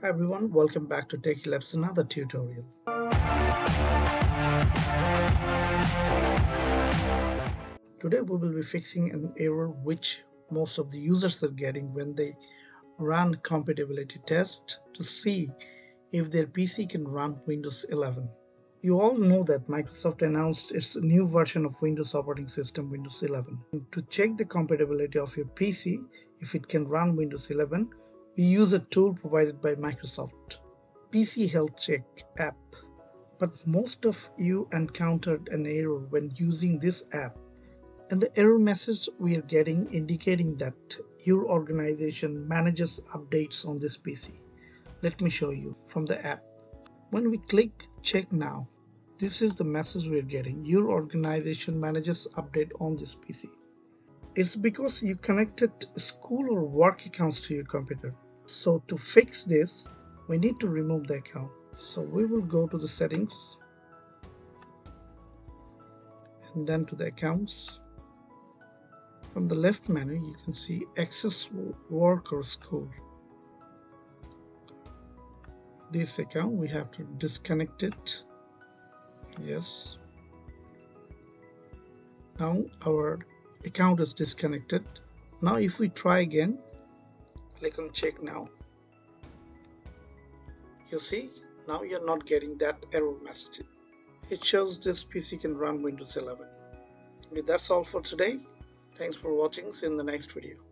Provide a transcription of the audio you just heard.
Hi everyone, welcome back to Techie LAB's another tutorial. Today we will be fixing an error which most of the users are getting when they run compatibility test to see if their PC can run Windows 11. You all know that Microsoft announced its new version of Windows operating system, Windows 11. To check the compatibility of your PC, if it can run Windows 11, we use a tool provided by Microsoft, PC Health Check app. But most of you encountered an error when using this app, and the error message we are getting indicating that your organization manages updates on this PC. Let me show you from the app. When we click Check Now, this is the message we are getting. Your organization manages update on this PC. It's because you connected school or work accounts to your computer. So to fix this, we need to remove the account. So we will go to the settings and then to the accounts. From the left menu, you can see access work or school. This account we have to disconnect it. Yes. Now our account is disconnected. Now if we try again, click on Check Now. You see, now you're not getting that error message. It shows this PC can run Windows 11. Okay, that's all for today. Thanks for watching. See you in the next video.